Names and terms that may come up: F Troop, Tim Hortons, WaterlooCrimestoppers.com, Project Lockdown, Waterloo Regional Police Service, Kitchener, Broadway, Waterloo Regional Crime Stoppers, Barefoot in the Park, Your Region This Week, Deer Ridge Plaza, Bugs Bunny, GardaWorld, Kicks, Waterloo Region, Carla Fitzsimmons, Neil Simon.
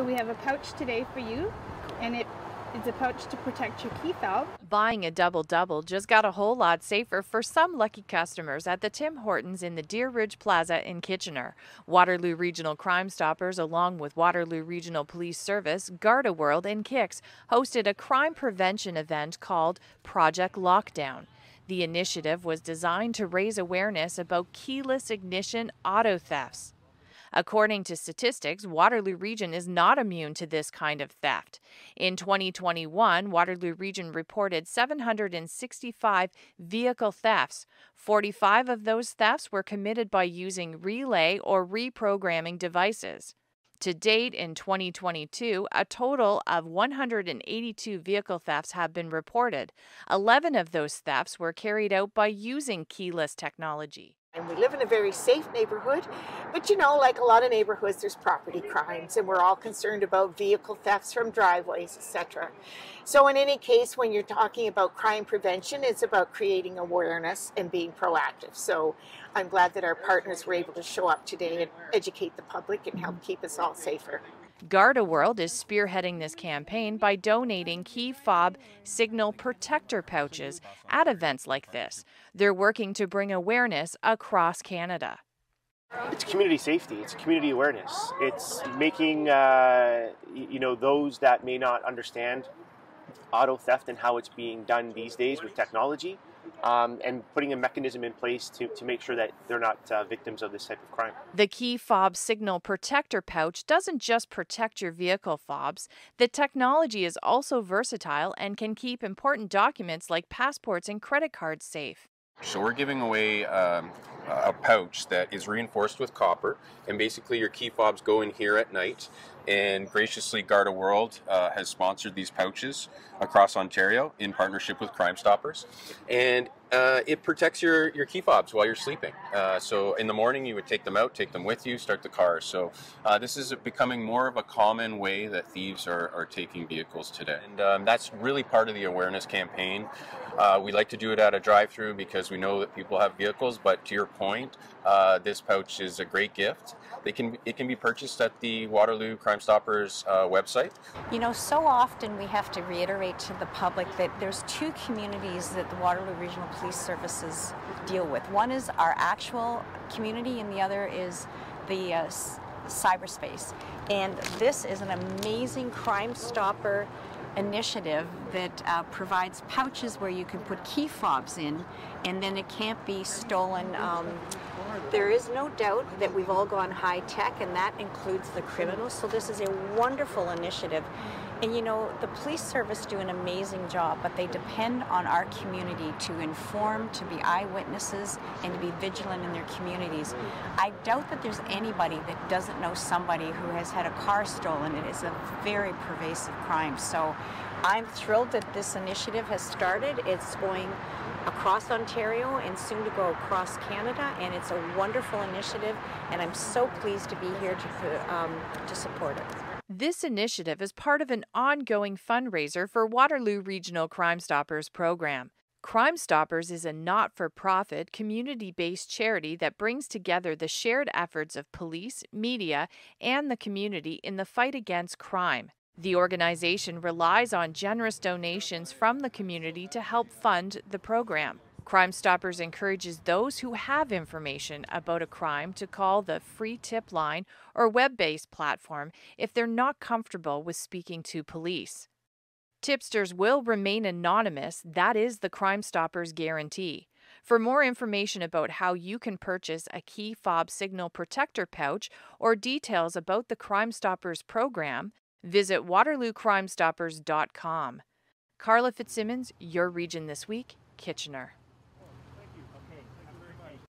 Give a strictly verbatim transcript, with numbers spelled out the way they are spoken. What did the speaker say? So we have a pouch today for you, and it is a pouch to protect your key fob. Buying a double-double just got a whole lot safer for some lucky customers at the Tim Hortons in the Deer Ridge Plaza in Kitchener. Waterloo Regional Crime Stoppers, along with Waterloo Regional Police Service, GardaWorld, and Kicks, hosted a crime prevention event called Project Lockdown. The initiative was designed to raise awareness about keyless ignition auto thefts. According to statistics, Waterloo Region is not immune to this kind of theft. In twenty twenty-one, Waterloo Region reported seven hundred sixty-five vehicle thefts. forty-five of those thefts were committed by using relay or reprogramming devices. To date, in twenty twenty-two, a total of one hundred eighty-two vehicle thefts have been reported. eleven of those thefts were carried out by using keyless technology. And we live in a very safe neighborhood, but you know, like a lot of neighborhoods, there's property crimes, and we're all concerned about vehicle thefts from driveways, et cetera. So in any case, when you're talking about crime prevention, it's about creating awareness and being proactive. So I'm glad that our partners were able to show up today and educate the public and help keep us all safer. GardaWorld is spearheading this campaign by donating key fob signal protector pouches at events like this. They're working to bring awareness across Canada. It's community safety. It's community awareness. It's making uh, you know, those that may not understand auto theft and how it's being done these days with technology, Um, and putting a mechanism in place to, to make sure that they're not uh, victims of this type of crime. The key fob signal protector pouch doesn't just protect your vehicle fobs. The technology is also versatile and can keep important documents like passports and credit cards safe. So we're giving away um, a pouch that is reinforced with copper, and basically your key fobs go in here at night, and graciously GardaWorld uh, has sponsored these pouches across Ontario in partnership with Crime Stoppers, and uh, it protects your, your key fobs while you're sleeping. Uh, so in the morning you would take them out, take them with you, start the car. So uh, this is becoming more of a common way that thieves are, are taking vehicles today. And um, that's really part of the awareness campaign. Uh, we like to do it at a drive-through because we know that people have vehicles, but to your point, uh, this pouch is a great gift. They can, it can be purchased at the Waterloo Crime Stoppers uh, website. You know, so often we have to reiterate to the public that there's two communities that the Waterloo Regional Police Services deal with. One is our actual community and the other is the uh, cyberspace. And this is an amazing Crime Stopper initiative that uh, provides pouches where you can put key fobs in, and then it can't be stolen. Um, there is no doubt that we've all gone high tech, and that includes the criminals, so this is a wonderful initiative. And you know, the police service do an amazing job, but they depend on our community to inform, to be eyewitnesses, and to be vigilant in their communities. I doubt that there's anybody that doesn't know somebody who has had a car stolen. It is a very pervasive crime. So I'm thrilled that this initiative has started. It's going across Ontario and soon to go across Canada, and it's a wonderful initiative, and I'm so pleased to be here to, um, to support it. This initiative is part of an ongoing fundraiser for Waterloo Regional Crime Stoppers program. Crime Stoppers is a not-for-profit, community-based charity that brings together the shared efforts of police, media, and the community in the fight against crime. The organization relies on generous donations from the community to help fund the program. Crime Stoppers encourages those who have information about a crime to call the free tip line or web-based platform if they're not comfortable with speaking to police. Tipsters will remain anonymous. That is the Crime Stoppers guarantee. For more information about how you can purchase a key fob signal protector pouch or details about the Crime Stoppers program, visit Waterloo Crime Stoppers dot com. Carla Fitzsimmons, Your Region This Week, Kitchener.